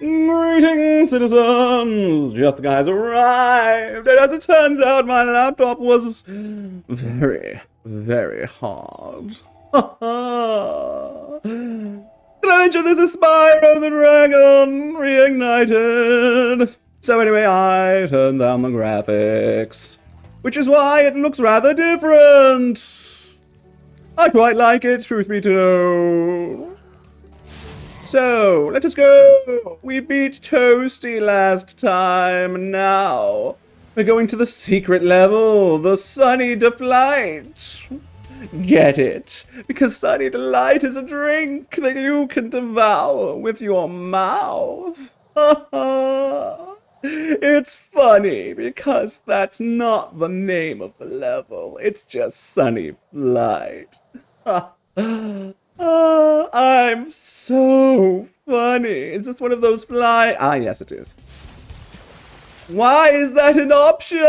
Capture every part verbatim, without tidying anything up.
Greetings, citizens! Just the guys arrived, and as it turns out, my laptop was very, very hard. Did I mention this is Spyro the Dragon Reignited? So anyway, I turned down the graphics, which is why it looks rather different. I quite like it, truth be told. So, let us go! We beat Toasty last time, now we're going to the secret level, the Sunny Flight. Get it? Because Sunny Delight is a drink that you can devour with your mouth. It's funny, because that's not the name of the level, it's just Sunny Flight. Uh, I'm so funny. Is this one of those fly? Ah, yes, it is. Why is that an option?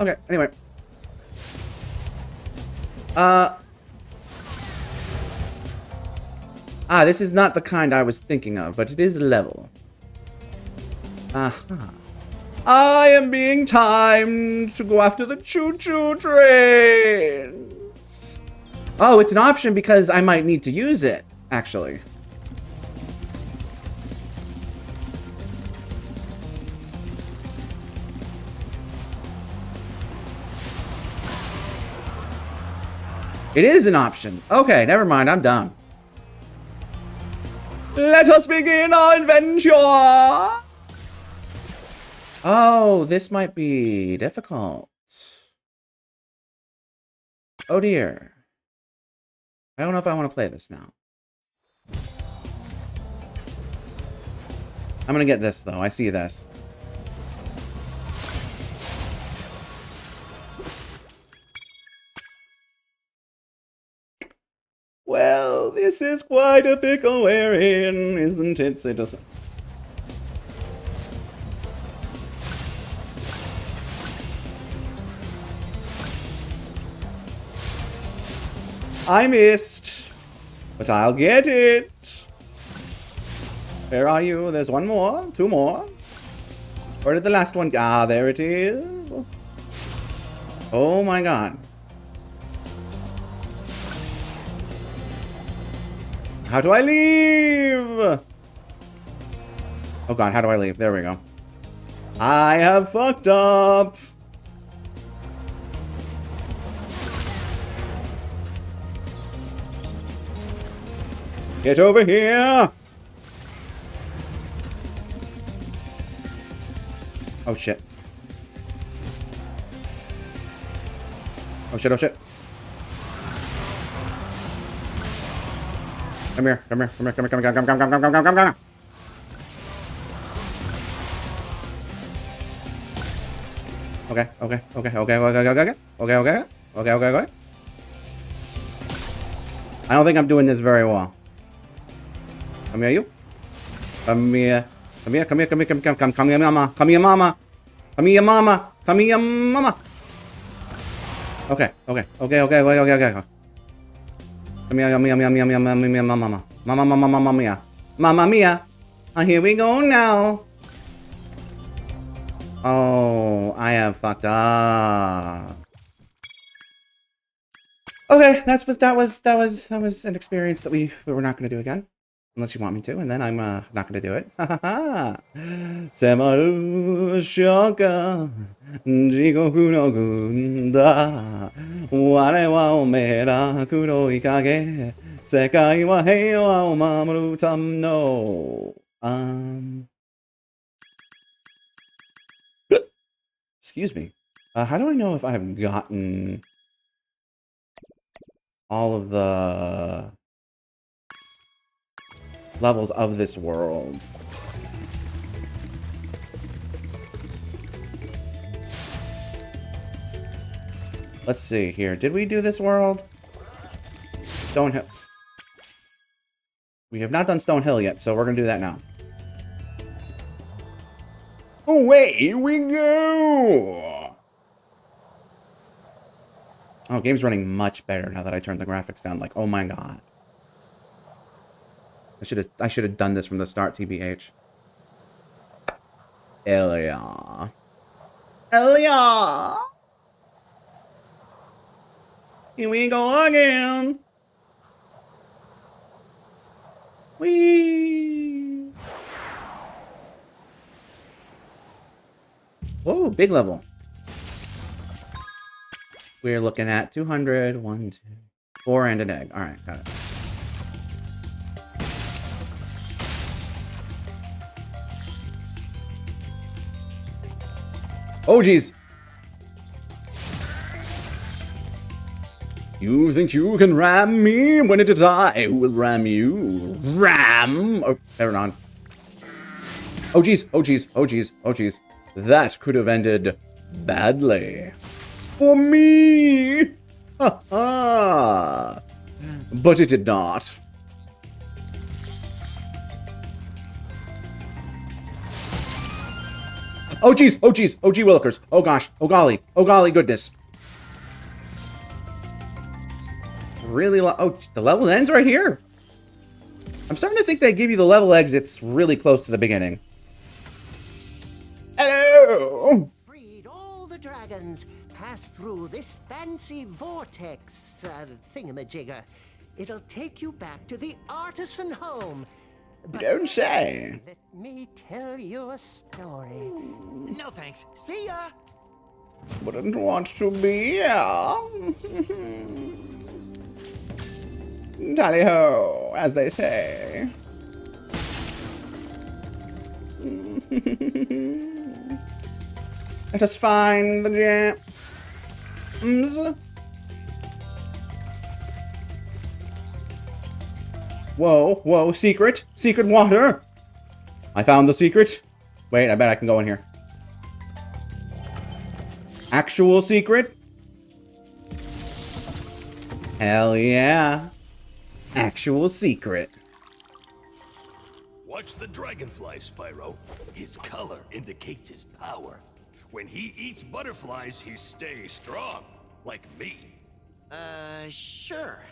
Okay, anyway. Uh. Ah, this is not the kind I was thinking of, but it is a level. Aha. Uh-huh. I am being timed to go after the choo-choo trains. Oh, it's an option because I might need to use it, actually. It is an option. Okay, never mind, I'm dumb. Let us begin our adventure! Oh, this might be difficult. Oh dear. I don't know if I want to play this now. I'm gonna get this though, I see this. Well, this is quite a pickle we're in, isn't it, citizen? I missed, but I'll get it. Where are you? There's one more, two more. Where did the last one go? Ah, there it is. Oh my god. How do I leave? Oh god, how do I leave? There we go. I have fucked up. Get over here! Oh shit. Oh shit, oh shit. Come here, come here, come here, come here, come here, come here, come here, come here, come here, come here, come here. Okay, okay, okay, okay, okay, okay, okay, okay, okay, okay, okay, okay. I don't think I'm doing this very well. Come here, you. Come here. Come here, come here, come here, come here, come, come here, mama. Come here, mama. Come here, mama. Come here, mama. Okay, okay, okay, okay, okay, okay, okay. Come here, come here, come here, come here, mama. Mama, mama, mama, mia. Mama mia. And here we go now. Oh, I have fucked up. Okay, that's what that was. That was that was an experience that we we were not going to do again. Unless you want me to, and then I'm uh, not going to do it. Ha ha ha! Um... Excuse me. Uh, how do I know if I have gotten all of the levels of this world? Let's see here. Did we do this world? Stone Hill. We have not done Stone Hill yet, so we're gonna do that now. Away we go! Oh, game's running much better now that I turned the graphics down. Like, oh my god. I should have I should have done this from the start, T B H. Elia. Elia! Here we go again. Whee! Whoa, big level. We're looking at two hundred, one, two, four, and an egg. All right, got it. Oh, geez. You think you can ram me? When it is I will ram you. Ram! Oh, never on. Oh, geez. Oh, geez. Oh, geez. Oh, geez. That could have ended badly. For me! Ha ha! But it did not. Oh geez, oh geez, oh gee willikers, oh gosh, oh golly, oh golly goodness. Really lo- oh, the level ends right here? I'm starting to think they give you the level exits really close to the beginning. Hello! Freed all the dragons. Pass through this fancy vortex uh, thingamajigger. It'll take you back to the artisan home. But don't say. Let me tell you a story. No thanks. See ya. Wouldn't want to be here. Tally ho, as they say. Let us find the jam. Whoa, whoa, secret, secret water. I found the secret. Wait, I bet I can go in here. Actual secret. Hell yeah. Actual secret. Watch the dragonfly, Spyro. His color indicates his power. When he eats butterflies, he stays strong. Like me. Uh, sure.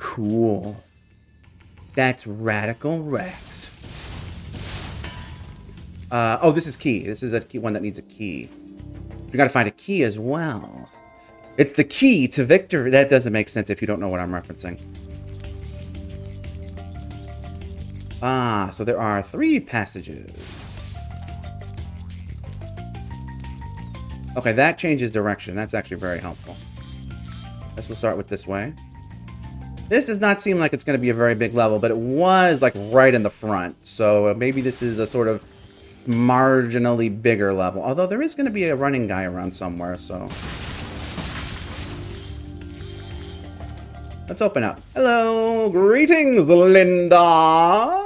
Cool. That's Radical Rex. Uh, oh, this is key. This is a key one that needs a key. We gotta find a key as well. It's the key to victory. That doesn't make sense if you don't know what I'm referencing. Ah, so there are three passages. Okay, that changes direction. That's actually very helpful. Guess we'll start with this way. This does not seem like it's going to be a very big level, but it was like right in the front. So maybe this is a sort of marginally bigger level. Although there is going to be a running guy around somewhere, so. Let's open up. Hello! Greetings, Linda!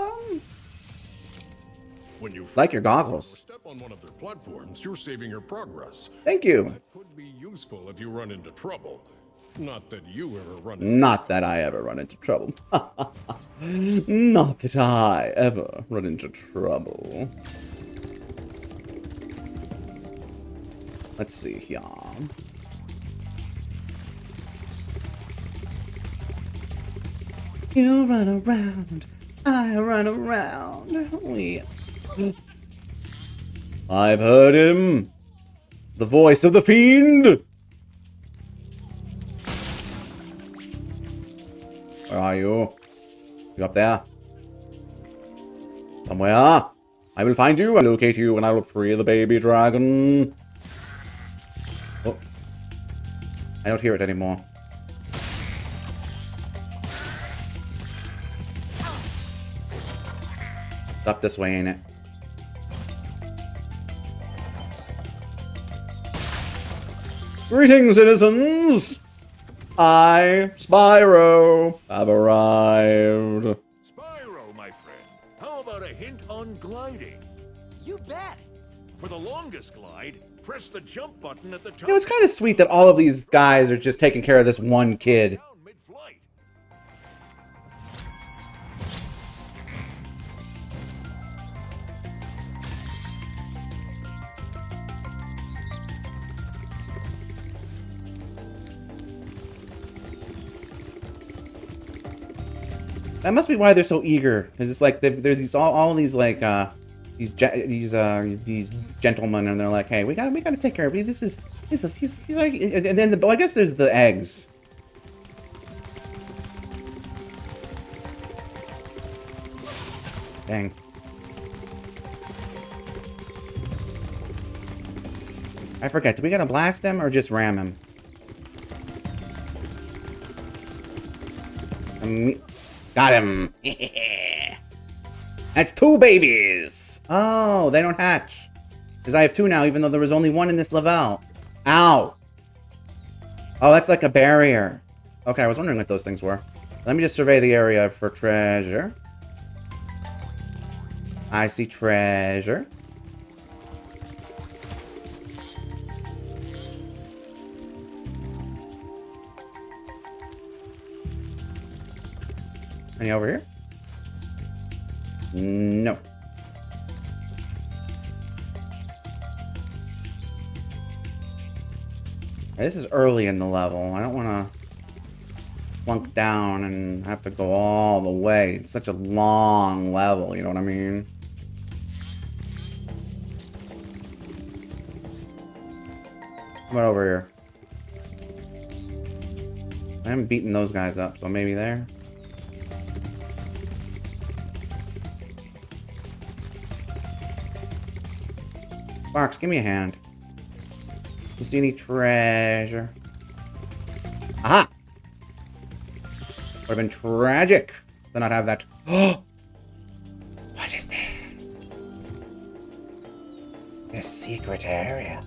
When you like your goggles. Step on one of their platforms, you're saving your progress. Thank you. That could be useful if you run into trouble. Not that you ever run into Not that I ever run into trouble. Not that I ever run into trouble. Let's see here. You run around, I run around. We... I've heard him. The voice of the fiend. Where are you? You up there? Somewhere. I will find you, I will locate you, and I will free the baby dragon. Oh. I don't hear it anymore. It's up this way, ain't it? Greetings, citizens! I, Spyro, have arrived. Spyro, my friend, how about a hint on gliding? You bet! For the longest glide, press the jump button at the top. You know, it's kind of sweet that all of these guys are just taking care of this one kid. That must be why they're so eager. Cause it's like there's these all, all these like uh, these ge these uh, these gentlemen, and they're like, hey, we gotta we gotta take care of you. This is this is he's, he's like, and then the, well, I guess there's the eggs. Dang. I forget. Do we gotta blast him or just ram him? Got him. That's two babies. Oh, they don't hatch. Because I have two now, even though there was only one in this level. Ow. Oh, that's like a barrier. Okay, I was wondering what those things were. Let me just survey the area for treasure. I see treasure. Any over here? No. This is early in the level. I don't want to plunk down and have to go all the way. It's such a long level, you know what I mean? Come on over here. I haven't beaten those guys up, so maybe there. Fox, give me a hand. You see any treasure? Aha! Would have been tragic to not have that. Oh! What is that? This secret area.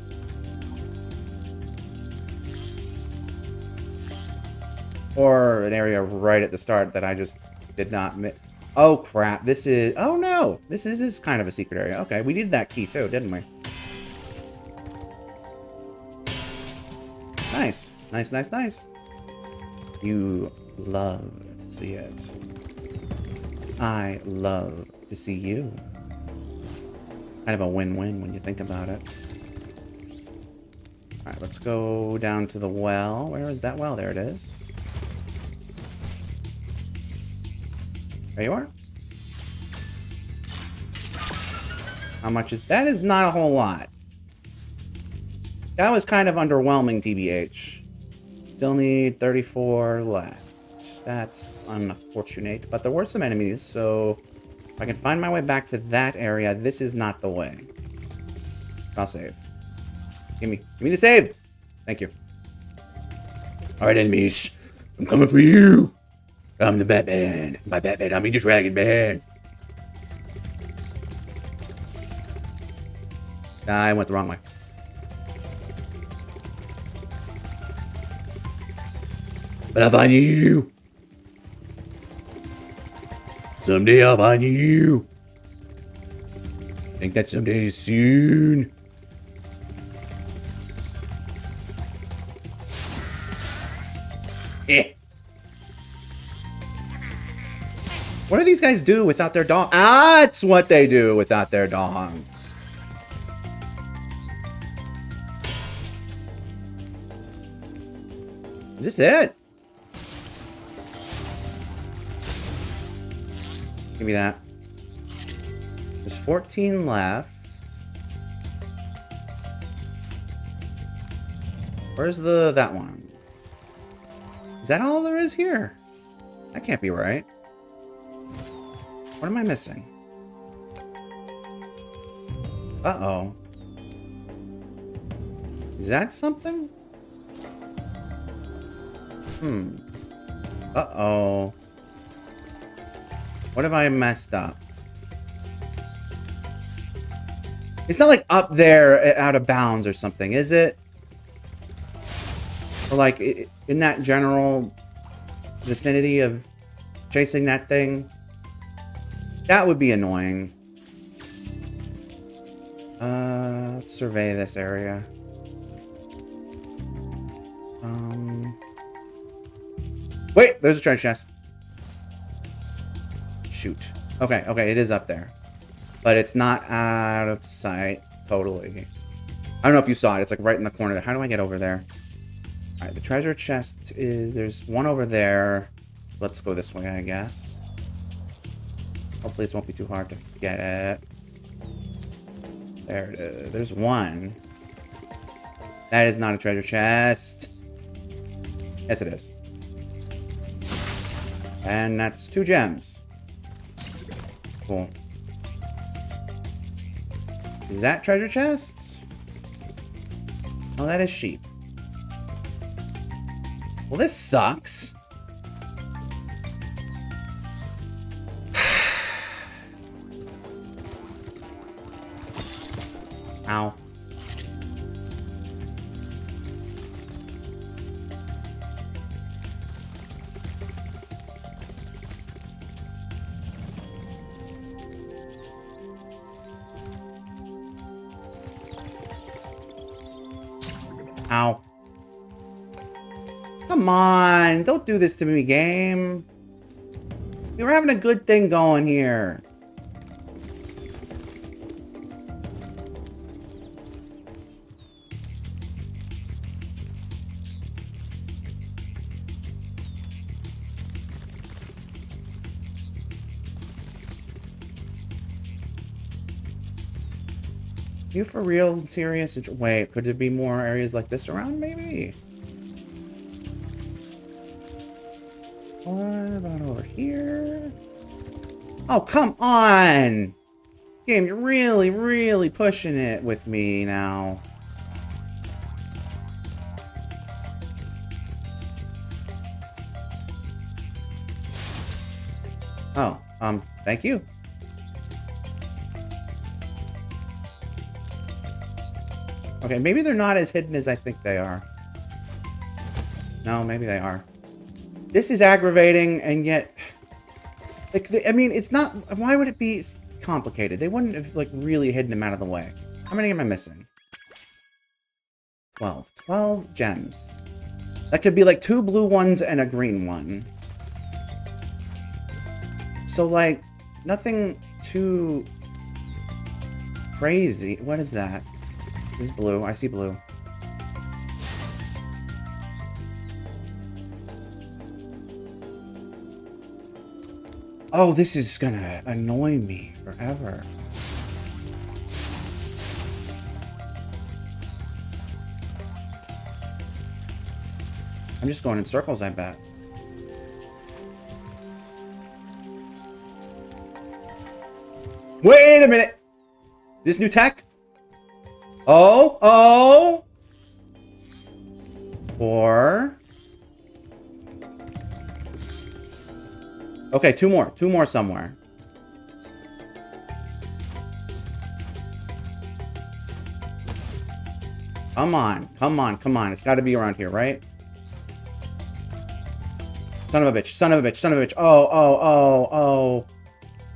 Or an area right at the start that I just did not miss. Oh crap, this is, oh no! This is, is kind of a secret area. Okay, we needed that key too, didn't we? Nice, nice, nice, nice. You love to see it. I love to see you. Kind of a win-win when you think about it. All right, let's go down to the well. Where is that well? There it is. There you are. How much is that? Is not a whole lot. That was kind of underwhelming, T B H. Still need thirty-four left. That's unfortunate, but there were some enemies, so if I can find my way back to that area, this is not the way. I'll save. Give me, give me the save. Thank you. All right, enemies, I'm coming for you. I'm the Batman. By Batman, I mean the Dragon Man. I went the wrong way. But I'll find you. Someday I'll find you. I think that someday is soon. Eh. What do these guys do without their dong? Ah, that's what they do without their dongs. Is this it? Give me that. There's fourteen left. Where's the that one? Is that all there is here? That can't be right. What am I missing? Uh-oh. Is that something? Hmm. Uh-oh. What have I messed up? It's not like up there out of bounds or something, is it? Or like in that general vicinity of chasing that thing? That would be annoying. Uh, let's survey this area. Um, wait, there's a treasure chest. Shoot. Okay, okay, it is up there. But it's not out of sight, totally. I don't know if you saw it, it's like right in the corner. How do I get over there? All right, the treasure chest is, there's one over there. Let's go this way, I guess. Hopefully this won't be too hard to get at. There it is. There's one. That is not a treasure chest. Yes, it is. And that's two gems. Cool. Is that treasure chests? Oh, that is sheep. Well, this sucks. Ow. Ow. Come on, don't do this to me, game. We were having a good thing going here. You for real and serious? Wait, could there be more areas like this around, maybe? What about over here? Oh, come on! Game, you're really, really pushing it with me now. Oh, um, thank you. Okay, maybe they're not as hidden as I think they are. No, maybe they are. This is aggravating, and yet... Like, I mean, it's not... Why would it be complicated? They wouldn't have, like, really hidden them out of the way. How many am I missing? twelve. twelve gems. That could be, like, two blue ones and a green one. So, like, nothing too... crazy. What is that? This is blue. I see blue. Oh, this is gonna annoy me forever. I'm just going in circles, I bet. Wait a minute! This new tech? Oh, oh, four. Okay, two more, two more somewhere. Come on, come on, come on. It's got to be around here, right? Son of a bitch, son of a bitch, son of a bitch. Oh, oh, oh, oh.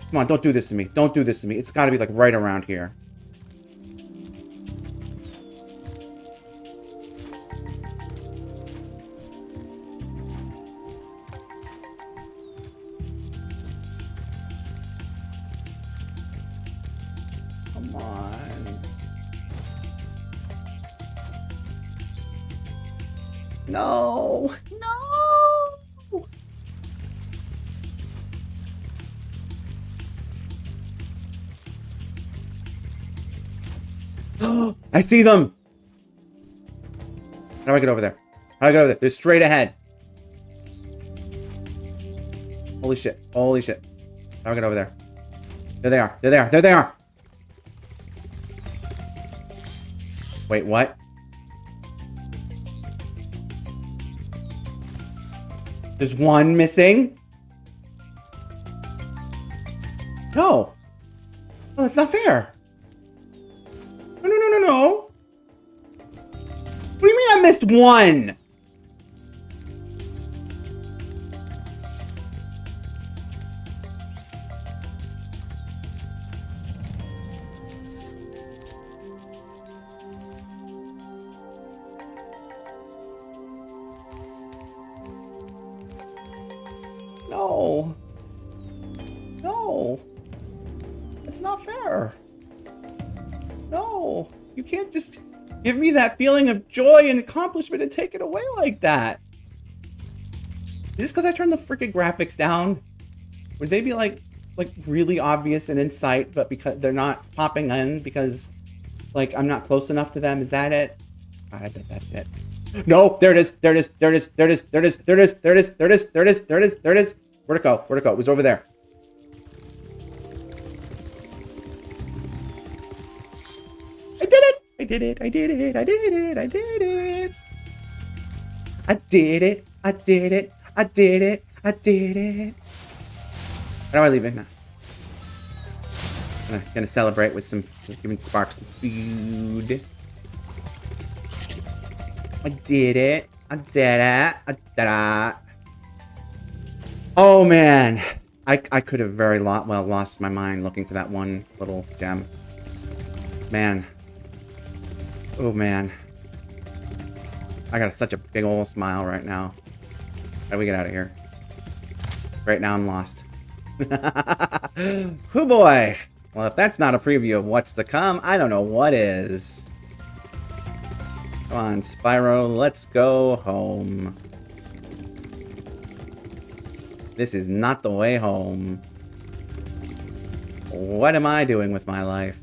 Come on, don't do this to me. Don't do this to me. It's got to be like right around here. No, no. Oh, I see them. How do I get over there? How do I get over there? They're straight ahead. Holy shit. Holy shit. How do I get over there? There they are. There they are. There they are. Wait, what? There's one missing. No. Oh, that's not fair. No, no, no, no, no. What do you mean I missed one? No. No. That's not fair. No. You can't just give me that feeling of joy and accomplishment and take it away like that. Is this because I turned the freaking graphics down? Would they be like, like really obvious and in sight, but because they're not popping in because like I'm not close enough to them. Is that it? I bet that's it. No, there it is, there it is, there it is, there it is, there it is, there it is, there it is, there it is, there it is, there it is, there it is. Where'd it go? Where'd it go? It was over there. I did it! I did it! I did it! I did it! I did it! I did it! I did it! I did it! I did it! How do I leave it now? I'm gonna celebrate with some giving Sparks some food. I did it. I did it. I did it. Oh man, I I could have very lot well lost my mind looking for that one little gem. Man. Oh man. I got such a big old smile right now. How do we get out of here? Right now I'm lost. Oh boy. Well, if that's not a preview of what's to come, I don't know what is. Come on, Spyro, let's go home. This is not the way home. What am I doing with my life?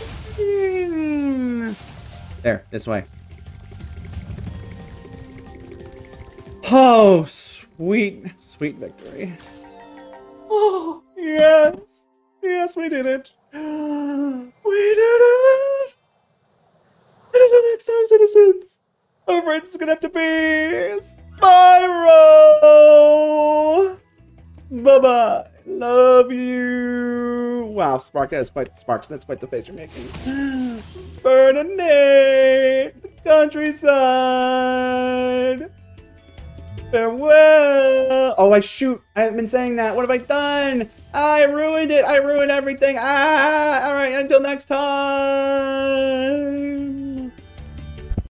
Nothing. There, this way. Oh, sweet, sweet victory. Oh, yes. Yes, we did it. We did it. Until next time, citizens, our friends is gonna have to be Spyro. Bye bye. Love you. Wow, Spark, that is quite Sparks. That's quite the face you're making. Bernadette, the countryside. Farewell. Oh, I shoot. I haven't been saying that. What have I done? I ruined it. I ruined everything. Ah. All right. Until next time.